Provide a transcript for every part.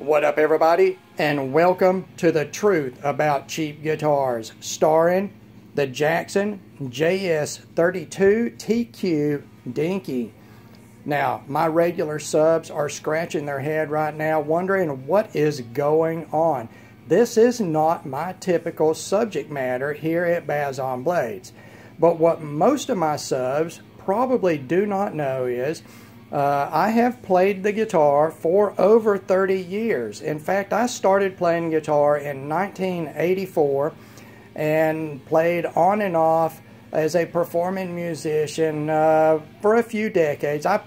What up, everybody, and welcome to The Truth About Cheap Guitars, starring the Jackson JS32TQ Dinky. Now, my regular subs are scratching their head right now, wondering what is going on. This is not my typical subject matter here at Baz on Blades. But what most of my subs probably do not know is I have played the guitar for over 30 years. In fact, I started playing guitar in 1984 and played on and off as a performing musician for a few decades. I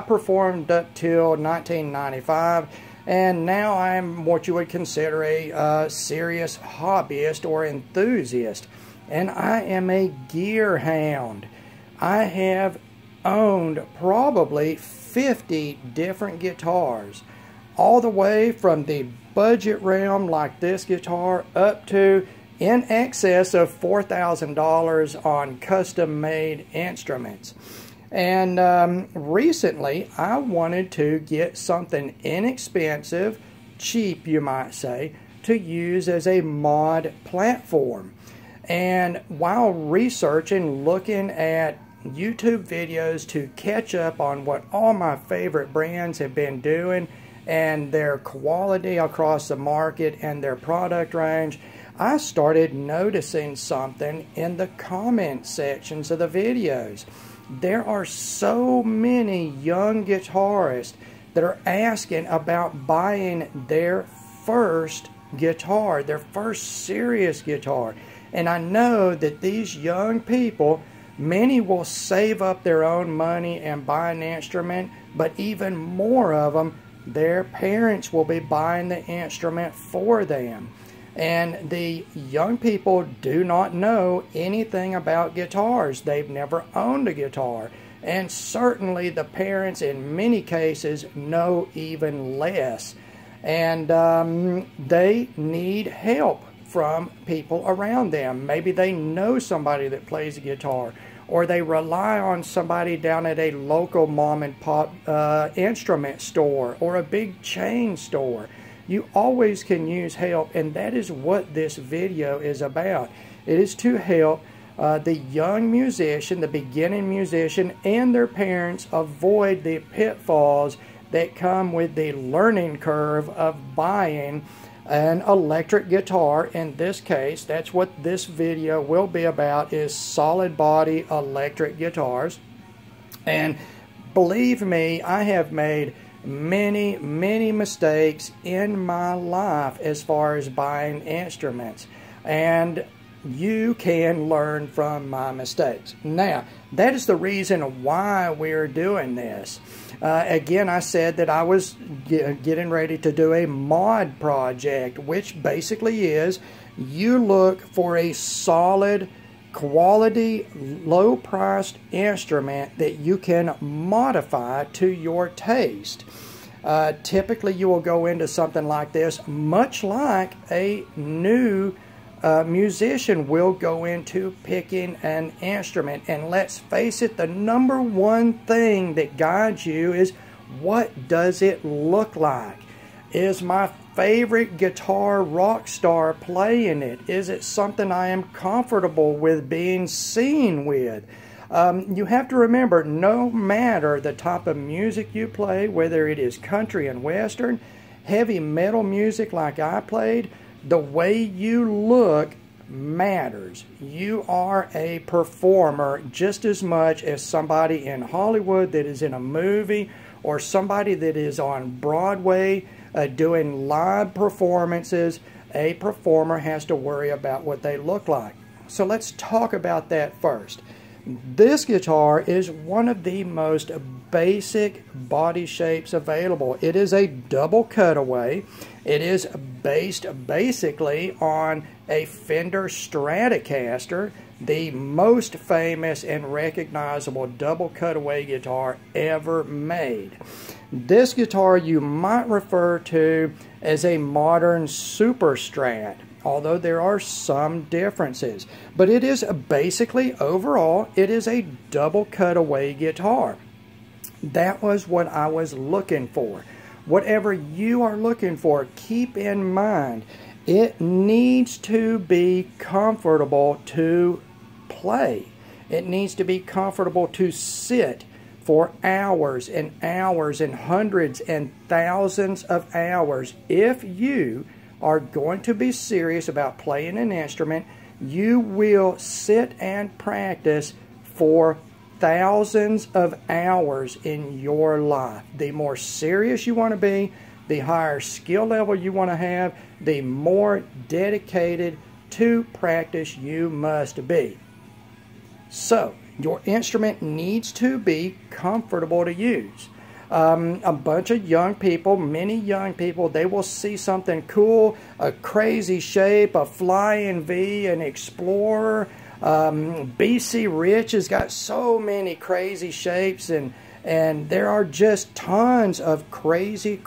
performed up till 1995, and now I'm what you would consider a serious hobbyist or enthusiast. And I am a gear hound. I have owned probably 50 different guitars, all the way from the budget realm like this guitar up to in excess of $4,000 on custom made instruments. And recently I wanted to get something inexpensive, cheap you might say, to use as a mod platform. And while researching, looking at YouTube videos to catch up on what all my favorite brands have been doing and their quality across the market and their product range, I started noticing something in the comment sections of the videos. There are so many young guitarists that are asking about buying their first guitar, their first serious guitar. And I know that these young people, many will save up their own money and buy an instrument, but even more of them, their parents will be buying the instrument for them. And the young people do not know anything about guitars. They've never owned a guitar. And certainly the parents, in many cases, know even less. And they need help from people around them. Maybe they know somebody that plays a guitar, or they rely on somebody down at a local mom and pop instrument store or a big chain store. You always can use help, and that is what this video is about. It is to help the young musician, the beginning musician, and their parents avoid the pitfalls that come with the learning curve of buying an electric guitar. In this case, that's what this video will be about, is solid body electric guitars. And believe me, I have made many mistakes in my life as far as buying instruments, and you can learn from my mistakes. Now, that is the reason why we're doing this. Again, I said that I was getting ready to do a mod project, which basically is you look for a solid, quality, low-priced instrument that you can modify to your taste. Typically, you will go into something like this, much like a new musician will go into picking an instrument. And let's face it, the number one thing that guides you is, what does it look like? Is my favorite guitar rock star playing it? Is it something I am comfortable with being seen with? You have to remember, no matter the type of music you play, whether it is country and western, heavy metal music like I played, the way you look matters. You are a performer just as much as somebody in Hollywood that is in a movie, or somebody that is on Broadway doing live performances. A performer has to worry about what they look like. So let's talk about that first. This guitar is one of the most basic body shapes available. It is a double cutaway. It is based basically on a Fender Stratocaster, the most famous and recognizable double cutaway guitar ever made. This guitar you might refer to as a modern Super Strat, although there are some differences. But it is basically, overall, it is a double cutaway guitar. That was what I was looking for. whatever you are looking for, keep in mind it needs to be comfortable to play. It needs to be comfortable to sit for hours and hours and hundreds and thousands of hours. If you are going to be serious about playing an instrument, you will sit and practice for thousands of hours in your life. The more serious you want to be, the higher skill level you want to have, the more dedicated to practice you must be. So, your instrument needs to be comfortable to use. A bunch of young people, many young people, they will see something cool, a crazy shape, a Flying V, an Explorer. BC Rich has got so many crazy shapes, and there are just tons of crazy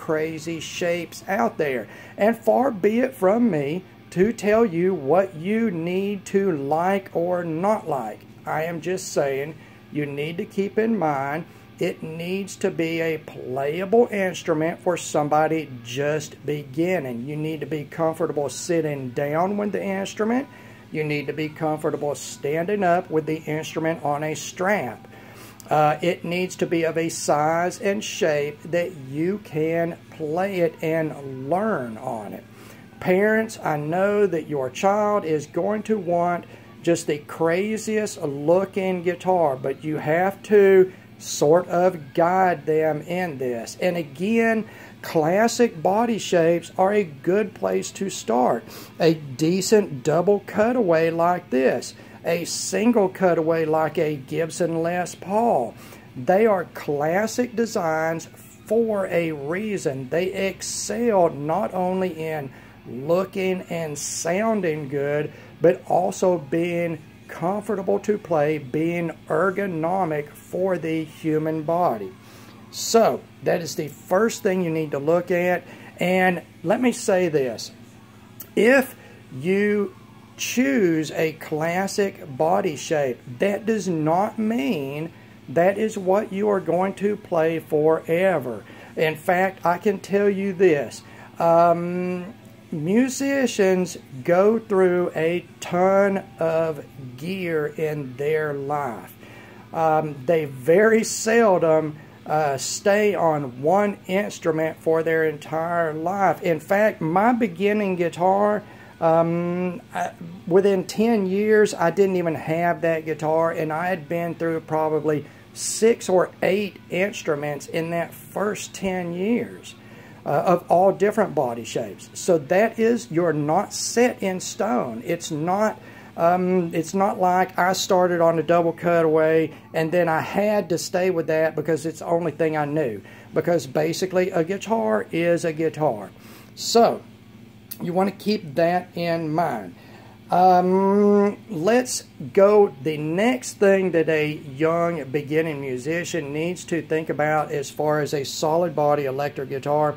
shapes out there. And far be it from me to tell you what you need to like or not like. I am just saying you need to keep in mind it needs to be a playable instrument for somebody just beginning. You need to be comfortable sitting down with the instrument. You need to be comfortable standing up with the instrument on a strap. It needs to be of a size and shape that you can play it and learn on it. Parents, I know that your child is going to want just the craziest looking guitar, but you have to sort of guide them in this. And again, classic body shapes are a good place to start. A decent double cutaway like this, a single cutaway like a Gibson Les Paul. They are classic designs for a reason. They excel not only in looking and sounding good, but also being comfortable to play, being ergonomic for the human body. So that is the first thing you need to look at. And let me say this, if you choose a classic body shape, that does not mean that is what you are going to play forever. In fact, I can tell you this, musicians go through a ton of gear in their life. They very seldom stay on one instrument for their entire life. In fact, my beginning guitar, within 10 years, I didn't even have that guitar, and I had been through probably 6 or 8 instruments in that first 10 years. Of all different body shapes. So that is, you're not set in stone. It's not like I started on a double cutaway and then I had to stay with that because it's the only thing I knew. Because basically a guitar is a guitar. So you want to keep that in mind. Let's go. The next thing that a young beginning musician needs to think about as far as a solid body electric guitar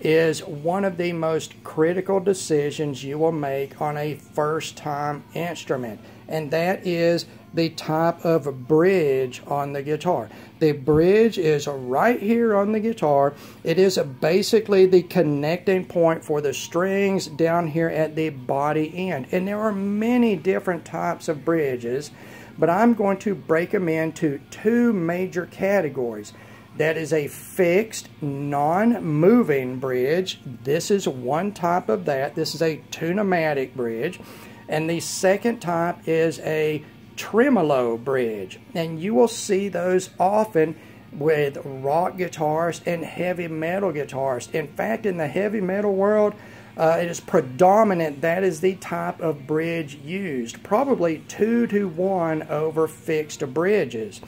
is one of the most critical decisions you will make on a first time instrument. And that is the type of bridge on the guitar. The bridge is right here on the guitar. It is basically the connecting point for the strings down here at the body end. And there are many different types of bridges, but I'm going to break them into 2 major categories. That is a fixed, non-moving bridge. This is one type of that. This is a tune-o-matic bridge. And the second type is a tremolo bridge, and you will see those often with rock guitars and heavy metal guitars. In fact, in the heavy metal world, it is predominant. That is the type of bridge used, probably 2 to 1 over fixed bridges.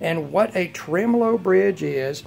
And what a tremolo bridge is,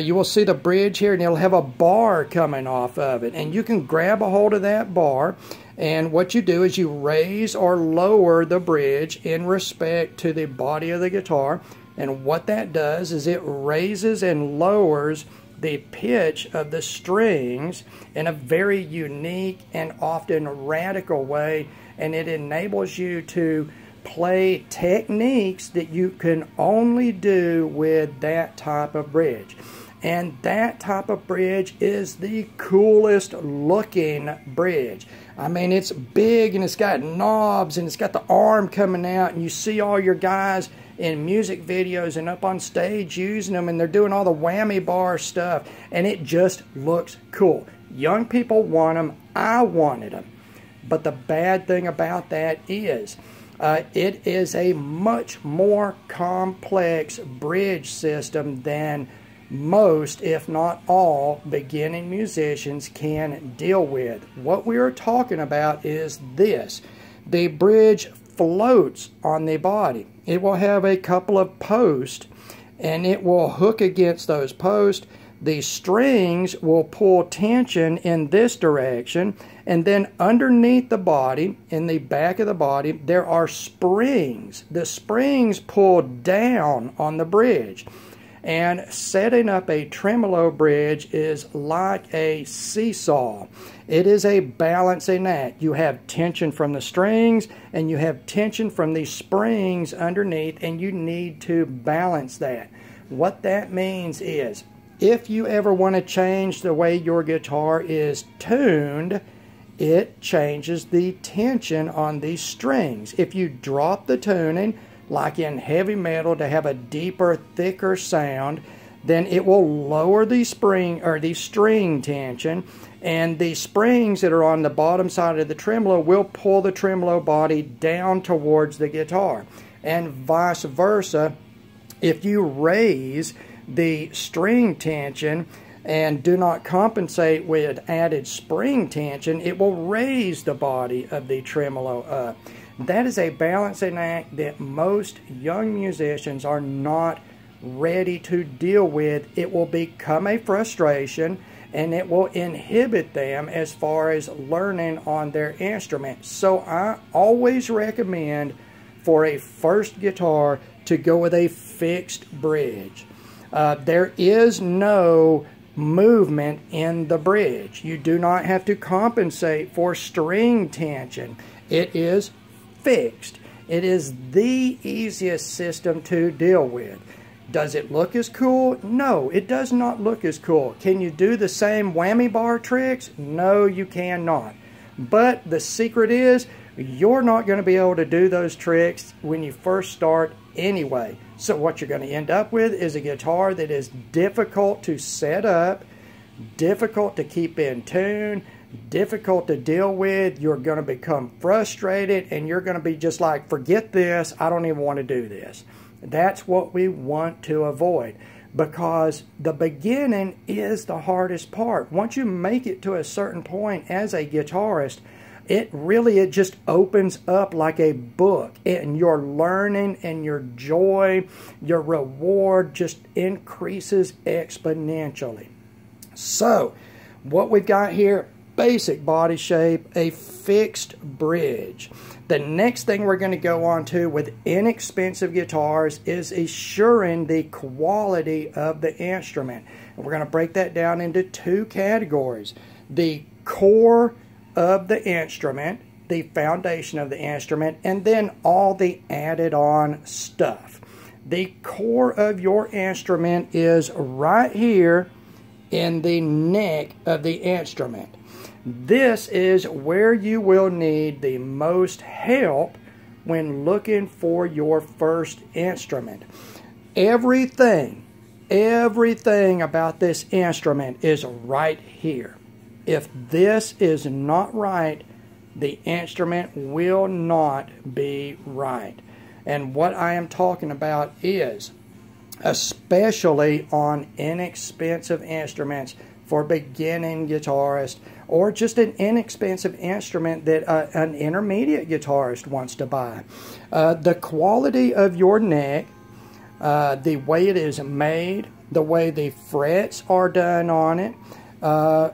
you will see the bridge here and it'll have a bar coming off of it, and you can grab a hold of that bar. And what you do is you raise or lower the bridge in respect to the body of the guitar. And what that does is it raises and lowers the pitch of the strings in a very unique and often radical way. And it enables you to play techniques that you can only do with that type of bridge. And that type of bridge is the coolest looking bridge. I mean, it's big and it's got knobs and it's got the arm coming out, and you see all your guys in music videos and up on stage using them, and they're doing all the whammy bar stuff, and it just looks cool. Young people want them. I wanted them. But the bad thing about that is it is a much more complex bridge system than most, if not all, beginning musicians can deal with. What we are talking about is this. The bridge floats on the body. It will have a couple of posts, and it will hook against those posts. The strings will pull tension in this direction, and then underneath the body, in the back of the body, there are springs. The springs pull down on the bridge. And setting up a tremolo bridge is like a seesaw. It is a balancing act. You have tension from the strings, and you have tension from the springs underneath, and you need to balance that. What that means is, if you ever want to change the way your guitar is tuned, it changes the tension on these strings. If you drop the tuning, like in heavy metal, to have a deeper, thicker sound, then it will lower the spring or the string tension, and the springs that are on the bottom side of the tremolo will pull the tremolo body down towards the guitar, and vice versa. If you raise the string tension and do not compensate with added spring tension, it will raise the body of the tremolo up. That is a balancing act that most young musicians are not ready to deal with. It will become a frustration, and it will inhibit them as far as learning on their instrument. So I always recommend for a first guitar to go with a fixed bridge. There is no movement in the bridge. You do not have to compensate for string tension. It is fixed. It is the easiest system to deal with. Does it look as cool? No, it does not look as cool. Can you do the same whammy bar tricks? No, you cannot. But the secret is, you're not going to be able to do those tricks when you first start anyway. So what you're going to end up with is a guitar that is difficult to set up, difficult to keep in tune, difficult to deal with. You're going to become frustrated, and you're going to be just like, forget this, I don't even want to do this. That's what we want to avoid, because the beginning is the hardest part. Once you make it to a certain point as a guitarist, it just opens up like a book, and your learning and your joy, your reward just increases exponentially. So what we've got here, basic body shape, a fixed bridge. The next thing we're going to go on to with inexpensive guitars is assuring the quality of the instrument. And we're going to break that down into two categories. The core of the instrument, the foundation of the instrument, and then all the added on stuff. The core of your instrument is right here in the neck of the instrument. This is where you will need the most help when looking for your first instrument. Everything about this instrument is right here. If this is not right, the instrument will not be right. And what I am talking about is, especially on inexpensive instruments for beginning guitarists, or just an inexpensive instrument that an intermediate guitarist wants to buy. The quality of your neck, the way it is made, the way the frets are done on it,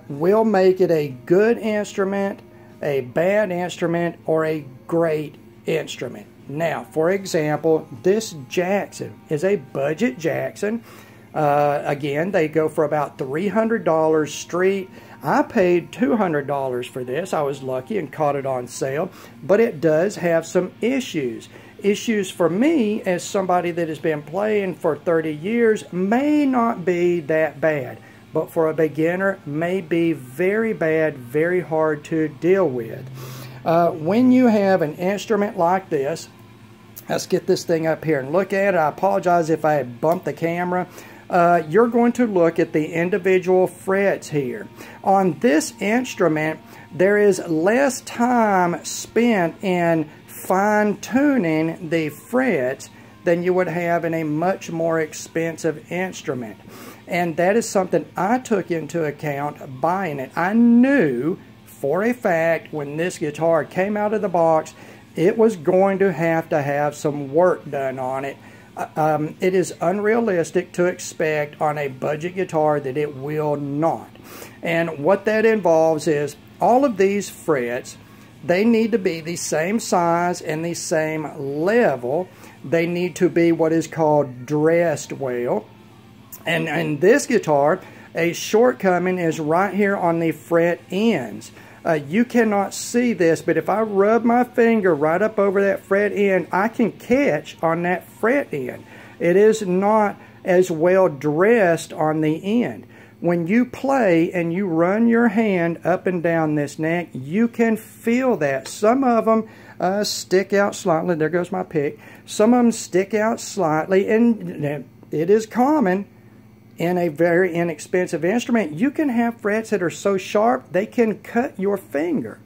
will make it a good instrument, a bad instrument, or a great instrument. Now, for example, this Jackson is a budget Jackson. Again, they go for about $300 street. I paid $200 for this. I was lucky and caught it on sale, but it does have some issues. issues for me as somebody that has been playing for 30 years may not be that bad, but for a beginner may be very bad, very hard to deal with. When you have an instrument like this, let's get this thing up here and look at it. I apologize if I had bumped the camera. You're going to look at the individual frets here. On this instrument, there is less time spent in fine-tuning the frets than you would have in a much more expensive instrument. And that is something I took into account buying it. I knew for a fact when this guitar came out of the box, it was going to have some work done on it. It is unrealistic to expect on a budget guitar that it will not. And what that involves is all of these frets, they need to be the same size and the same level. They need to be what is called dressed well. And in this guitar, a shortcoming is right here on the fret ends. You cannot see this, but if I rub my finger right up over that fret end, I can catch on that fret end. It is not as well dressed on the end. When you play and you run your hand up and down this neck, you can feel that. Some of them stick out slightly. There goes my pick. Some of them stick out slightly, and it is common. In a very inexpensive instrument, you can have frets that are so sharp they can cut your finger.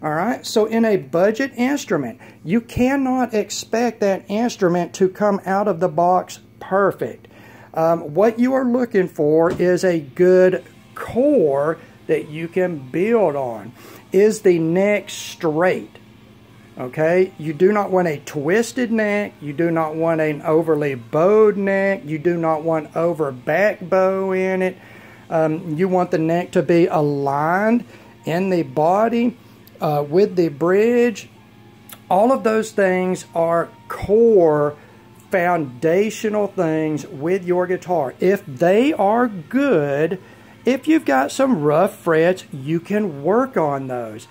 All right, so in a budget instrument, you cannot expect that instrument to come out of the box perfect. What you are looking for is a good core that you can build on. Is the neck straight? Okay, you do not want a twisted neck, you do not want an overly bowed neck, you do not want over back bow in it. You want the neck to be aligned in the body with the bridge. All of those things are core foundational things with your guitar. If they are good, if you've got some rough frets, you can work on those.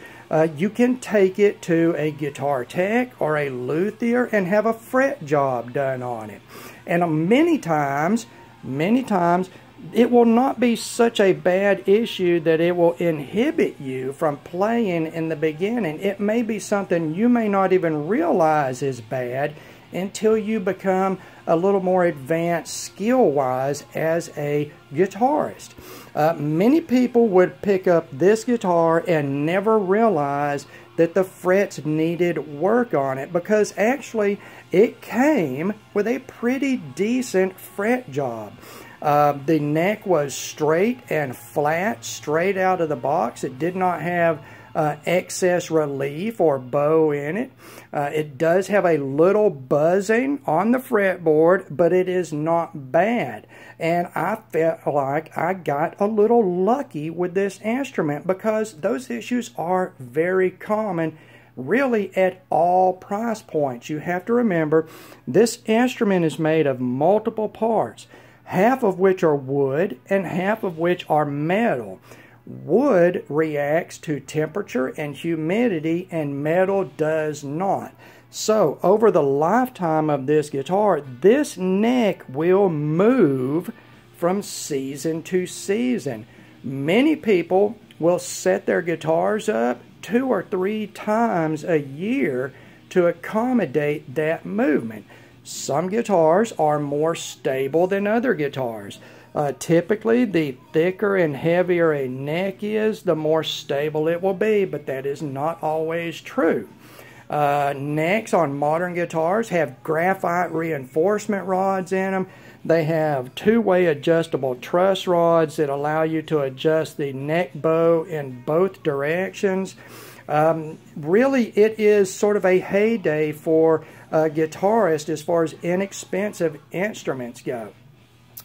You can take it to a guitar tech or a luthier and have a fret job done on it. And many times, it will not be such a bad issue that it will inhibit you from playing in the beginning. It may be something you may not even realize is bad until you become a little more advanced skill-wise as a guitarist. Many people would pick up this guitar and never realize that the frets needed work on it, because actually it came with a pretty decent fret job. The neck was straight and flat, straight out of the box. It did not have excess relief or bow in it. It does have a little buzzing on the fretboard, but it is not bad. And I felt like I got a little lucky with this instrument, because those issues are very common really at all price points. You have to remember this instrument is made of multiple parts, half of which are wood and half of which are metal. Wood reacts to temperature and humidity, and metal does not. So over the lifetime of this guitar, this neck will move from season to season. Many people will set their guitars up 2 or 3 times a year to accommodate that movement. Some guitars are more stable than other guitars. Typically, the thicker and heavier a neck is, the more stable it will be, but that is not always true. Necks on modern guitars have graphite reinforcement rods in them. They have two-way adjustable truss rods that allow you to adjust the neck bow in both directions. Really, it is sort of a heyday for a guitarist as far as inexpensive instruments go.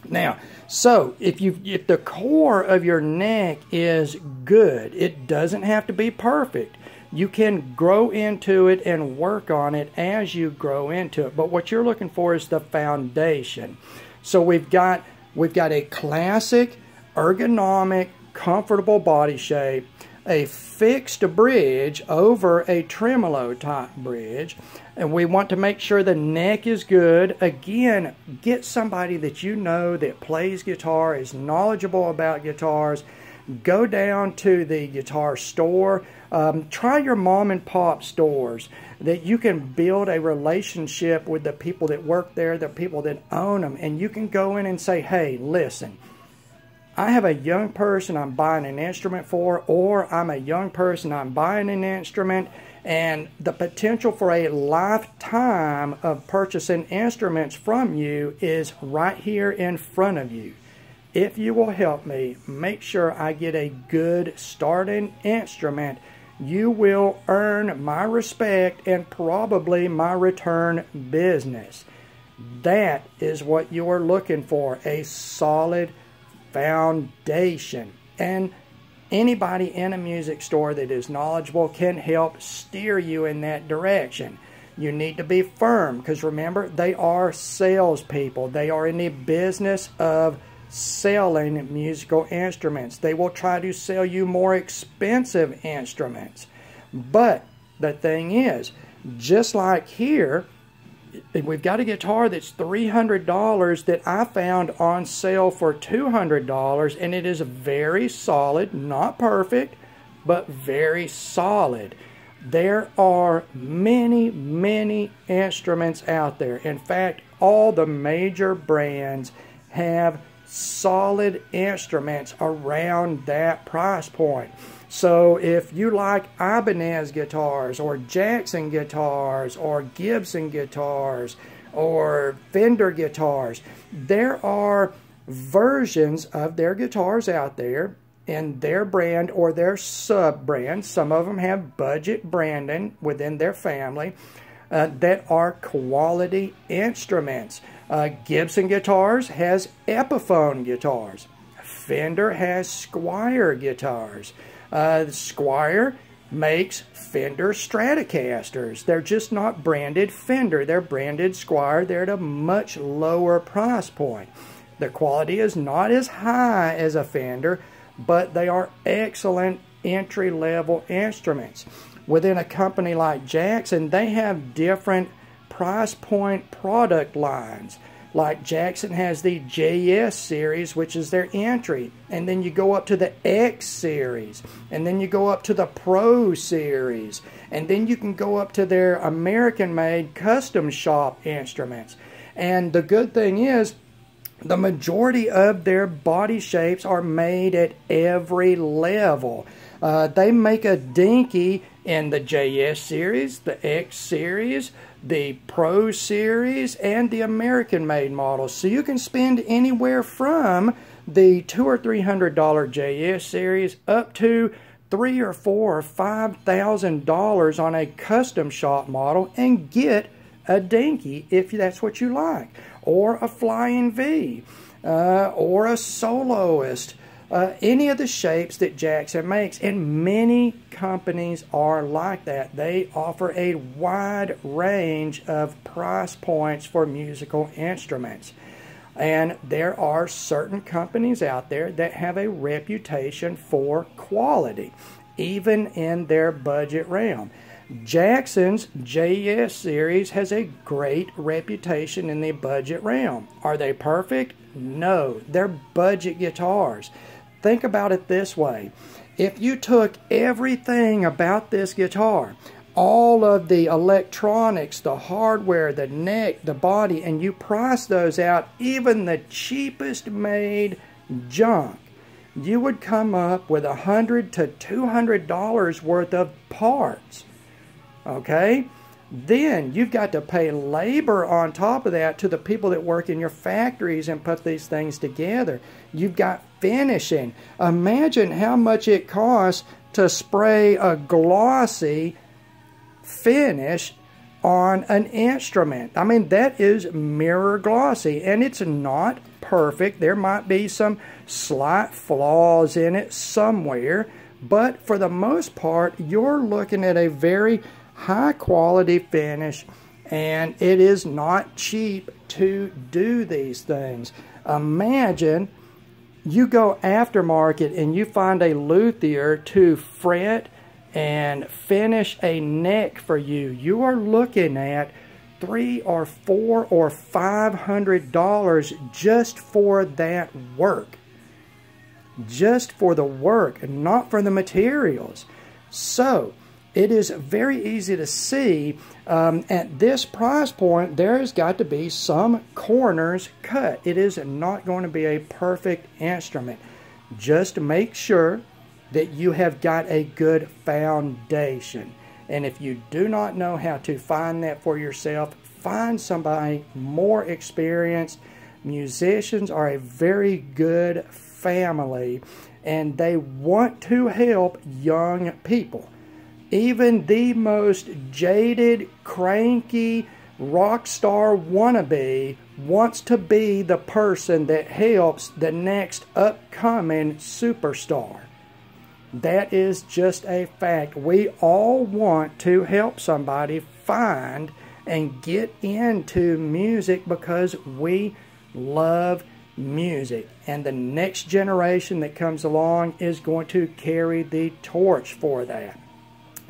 Now, so if the core of your neck is good, it doesn't have to be perfect. You can grow into it and work on it as you grow into it. But what you're looking for is the foundation. So we've got a classic, ergonomic, comfortable body shape. a fixed bridge over a tremolo type bridge, and we want to make sure the neck is good. Again, get somebody that you know that plays guitar, is knowledgeable about guitars. Go down to the guitar store. Try your mom and pop stores, that you can build a relationship with the people that work there, the people that own them, and you can go in and say, hey, listen, I have a young person I'm buying an instrument for, or I'm a young person I'm buying an instrument, and the potential for a lifetime of purchasing instruments from you is right here in front of you. If you will help me make sure I get a good starting instrument, you will earn my respect and probably my return business. That is what you are looking for, a solid foundation. And anybody in a music store that is knowledgeable can help steer you in that direction. You need to be firm, because remember, they are salespeople. They are in the business of selling musical instruments. They will try to sell you more expensive instruments. But the thing is, just like here, we've got a guitar that's $300 that I found on sale for $200, and it is very solid, not perfect, but very solid. There are many, many instruments out there. In fact, all the major brands have solid instruments around that price point. So if you like Ibanez guitars or Jackson guitars or Gibson guitars or Fender guitars, there are versions of their guitars out there in their brand or their sub-brand. Some of them have budget branding within their family that are quality instruments. Gibson Guitars has Epiphone guitars. Fender has Squier guitars. Squier makes Fender Stratocasters. They're just not branded Fender. They're branded Squier. They're at a much lower price point. Their quality is not as high as a Fender, but they are excellent entry-level instruments. Within a company like Jackson, they have different price point product lines. Like Jackson has the JS series, which is their entry, and then you go up to the X series, and then you go up to the Pro series, and then you can go up to their American-made custom shop instruments. And the good thing is, the majority of their body shapes are made at every level. They make a Dinky in the JS series, the X series, the Pro series, and the American-made models. So you can spend anywhere from the $200 or $300 JS series up to $3,000 or $4,000 or $5,000 on a custom shop model and get a Dinky if that's what you like, or a Flying V, or a Soloist. Any of the shapes that Jackson makes, and many companies are like that. They offer a wide range of price points for musical instruments. And there are certain companies out there that have a reputation for quality, even in their budget realm. Jackson's JS series has a great reputation in the budget realm. Are they perfect? No, they're budget guitars. Think about it this way. If you took everything about this guitar, all of the electronics, the hardware, the neck, the body, and you price those out, even the cheapest made junk, you would come up with $100 to $200 worth of parts. Okay? Then you've got to pay labor on top of that to the people that work in your factories and put these things together. You've got finishing. Imagine how much it costs to spray a glossy finish on an instrument. I mean, that is mirror glossy, and it's not perfect. There might be some slight flaws in it somewhere, but for the most part, you're looking at a very high quality finish, and it is not cheap to do these things. Imagine you go aftermarket and you find a luthier to fret and finish a neck for you, you are looking at $300 or $400 or $500 just for that work. Just for the work and not for the materials. So it is very easy to see at this price point there has got to be some corners cut. It is not going to be a perfect instrument. Just make sure that you have got a good foundation. And if you do not know how to find that for yourself, find somebody more experienced. Musicians are a very good family, and they want to help young people. Even the most jaded, cranky rock star wannabe wants to be the person that helps the next upcoming superstar. That is just a fact. We all want to help somebody find and get into music because we love music. And the next generation that comes along is going to carry the torch for that.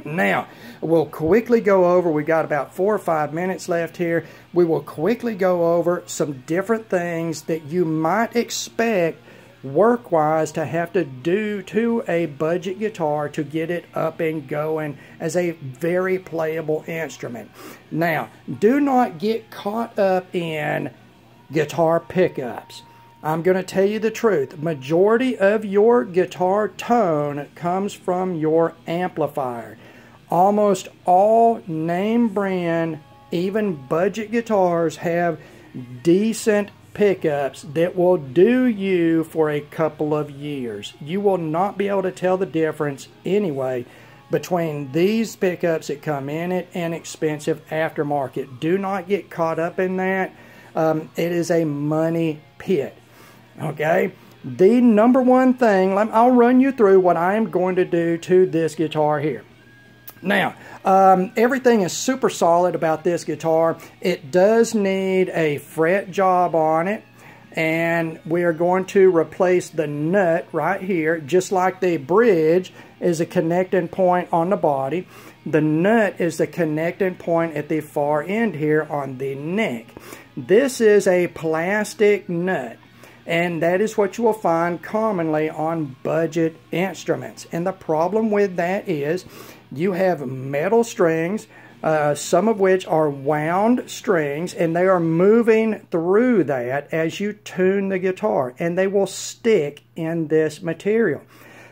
Now, we'll quickly go over, we've got about 4 or 5 minutes left here. We will quickly go over some different things that you might expect work-wise to have to do to a budget guitar to get it up and going as a very playable instrument. Now, do not get caught up in guitar pickups. I'm going to tell you the truth. Majority of your guitar tone comes from your amplifier. Almost all name brand, even budget guitars have decent pickups that will do you for a couple of years. You will not be able to tell the difference anyway between these pickups that come in it and expensive aftermarket. Do not get caught up in that. It is a money pit. Okay, the number one thing, I'll run you through what I'm going to do to this guitar here. Now, everything is super solid about this guitar. It does need a fret job on it, and we are going to replace the nut right here. Just like the bridge is a connecting point on the body, the nut is the connecting point at the far end here on the neck. This is a plastic nut, and that is what you will find commonly on budget instruments. And the problem with that is you have metal strings, some of which are wound strings, and they are moving through that as you tune the guitar, and they will stick in this material.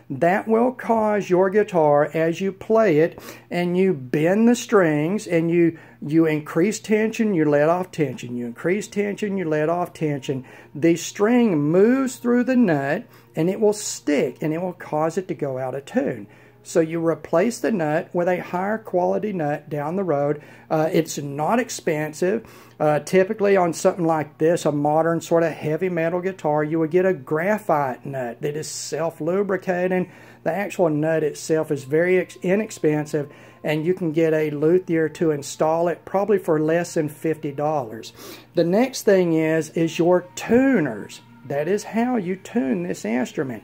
That will cause your guitar, as you play it and you bend the strings and you increase tension, you let off tension, you increase tension, you let off tension, the string moves through the nut and it will stick and it will cause it to go out of tune. So you replace the nut with a higher quality nut down the road. It's not expensive. Typically on something like this, a modern sort of heavy metal guitar, you would get a graphite nut that is self-lubricating. The actual nut itself is very inexpensive, and you can get a luthier to install it probably for less than $50. The next thing is your tuners. That is how you tune this instrument.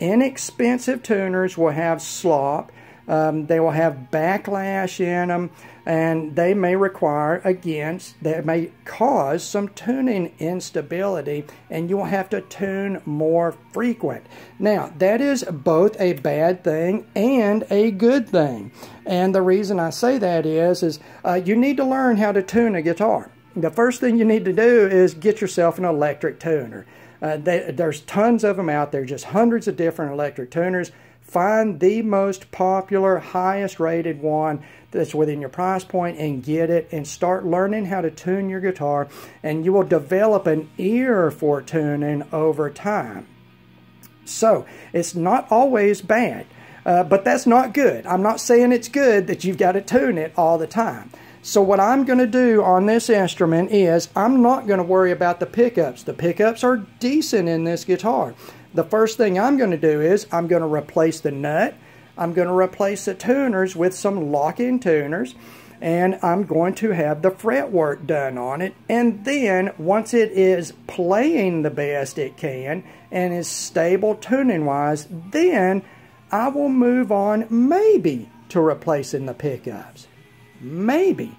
Inexpensive tuners will have slop, they will have backlash in them, and they may require, again, that may cause some tuning instability, and you'll have to tune more frequent. Now, that is both a bad thing and a good thing. And the reason I say that is you need to learn how to tune a guitar. The first thing you need to do is get yourself an electric tuner. There's tons of them out there, just hundreds of different electric tuners. Find the most popular, highest rated one that's within your price point and get it, and start learning how to tune your guitar, and you will develop an ear for tuning over time. So it's not always bad, but that's not good. I'm not saying it's good that you've got to tune it all the time. So what I'm going to do on this instrument is I'm not going to worry about the pickups. The pickups are decent in this guitar. The first thing I'm going to do is I'm going to replace the nut. I'm going to replace the tuners with some lock-in tuners. and I'm going to have the fretwork done on it. And then once it is playing the best it can and is stable tuning wise, then I will move on maybe to replacing the pickups. Maybe.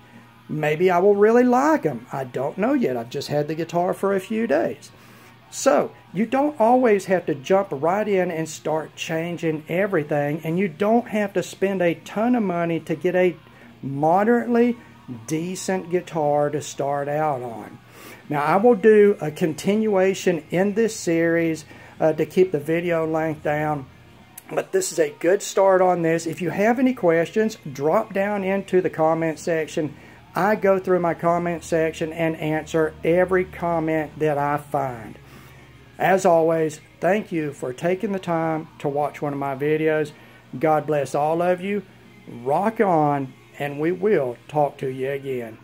Maybe I will really like them. I don't know yet. I've just had the guitar for a few days. So, you don't always have to jump right in and start changing everything, and you don't have to spend a ton of money to get a moderately decent guitar to start out on. Now, I will do a continuation in this series to keep the video length down, but this is a good start on this. If you have any questions, drop down into the comment section. I go through my comment section and answer every comment that I find. As always, thank you for taking the time to watch one of my videos. God bless all of you. Rock on, and we will talk to you again.